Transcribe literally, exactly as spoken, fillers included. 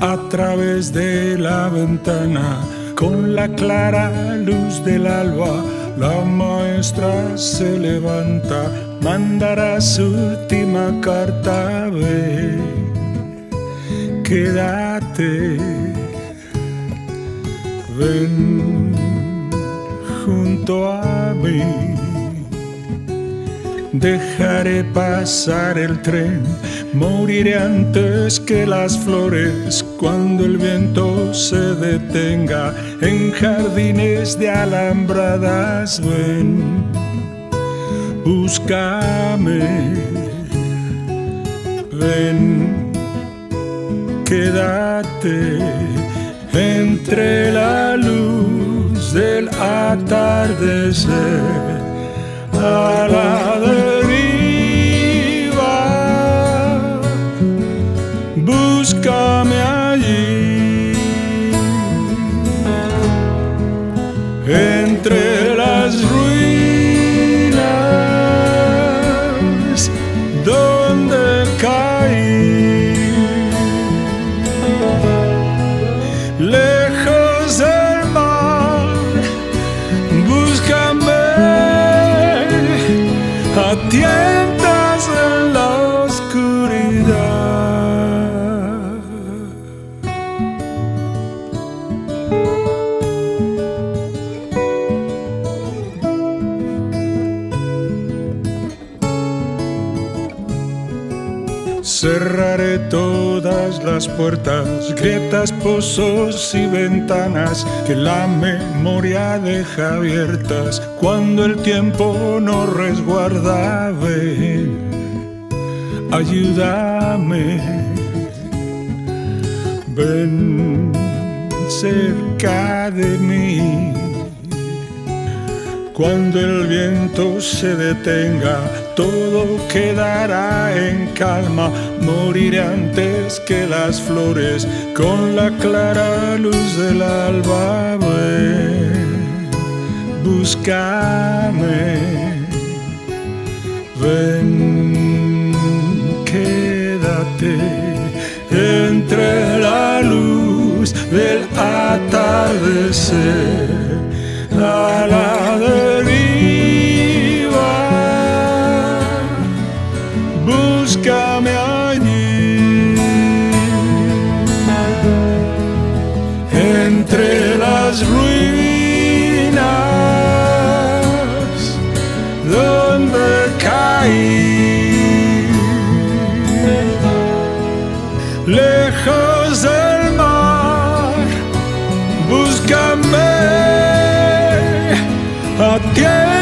a través de la ventana. Con la clara luz del alba, la maestra se levanta, mandará su última carta. Ve, quédate, ven junto a mí. Dejaré pasar el tren, moriré antes que las flores. Cuando el viento se detenga en jardines de alambradas, ven, búscame, ven, quédate entre la luz del atardecer. A la deriva, búscame allí, entre las ruinas donde caí, lejos del mar, búscame. A tientas en la oscuridad. Cerraré todas las puertas, grietas, pozos y ventanas que la memoria deja abiertas. Cuando el tiempo nos resguarda, ven, ayúdame, ven cerca de mí. Cuando el viento se detenga, todo quedará en calma. Moriré antes que las flores, con la clara luz del alba. Ven, búscame, ven, quédate entre la luz del atardecer. A la deriva, búscame allí, entre las ruinas donde caí, lejos del mar, búscame. ¡Adiós!